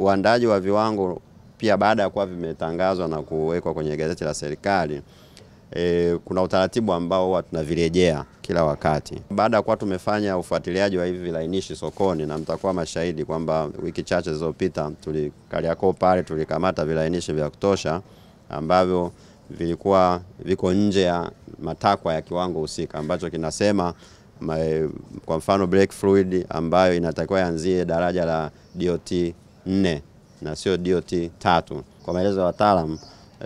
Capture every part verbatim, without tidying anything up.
uandaji wa viwango pia baada ya kuwa vimetangazwa na kuwekwa kwenye gazeti la serikali, e, kuna utaratibu ambao huwa tunavirejea kila wakati. Baada ya kuwa tumefanya ufuatiliaji wa hivi vilainishi sokoni, na mtakuwa mashahidi kwamba wiki chache zilizopita tuli Kariakoo pale tulikamata vilainishi vya kutosha ambavyo vilikuwa viko nje ya matakwa ya kiwango husika, ambacho kinasema my, kwa mfano brake fluid ambayo inatakiwa yanzie daraja la Diot nne na sio Diot tatu. Kwa maelezo ya wataalamu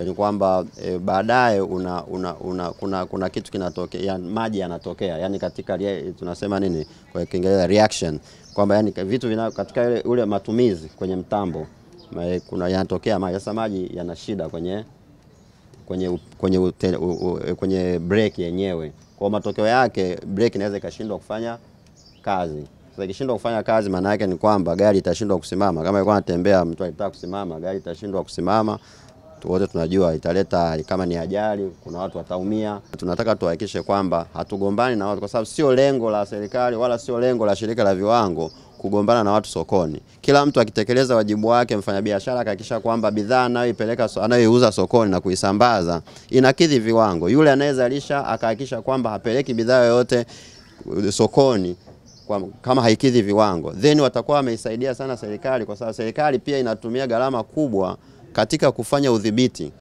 ni kwamba e, baadaye una, una, una kuna kuna kitu kinatokea, yani maji yanatokea, yani katika tunasema nini kwa Kiingereza reaction, kwamba yani vitu vina katika ile ule matumizi kwenye mtambo my, kuna yanatokea maji. Sasa maji yana shida kwenye kwenye kwenye ute, u, u, kwenye brake yenyewe. Kwa matokeo yake brake inaweza ikashindwa kufanya kazi. Sasa ikishindwa kufanya kazi, maana yake ni kwamba gari itashindwa kusimama. Kama ilikuwa inatembea, mtu alitaka kusimama, gari itashindwa kusimama. Wote tunajua italeta, kama ni ajali kuna watu wataumia. Tunataka tuhakikishe kwamba hatugombani na watu, kwa sababu sio lengo la serikali wala sio lengo la shirika la viwango kugombana na watu sokoni. Kila mtu akitekeleza wajibu wake, mfanyabiashara akahakisha kwamba bidhaa anayoipeleka anayoiuza sokoni na kuisambaza inakidhi viwango. Yule anayezalisha akahakisha kwamba hapeleki bidhaa yoyote sokoni kwa, kama haikidhi viwango, then watakuwa wameisaidia sana serikali, kwa sababu serikali pia inatumia gharama kubwa katika kufanya udhibiti.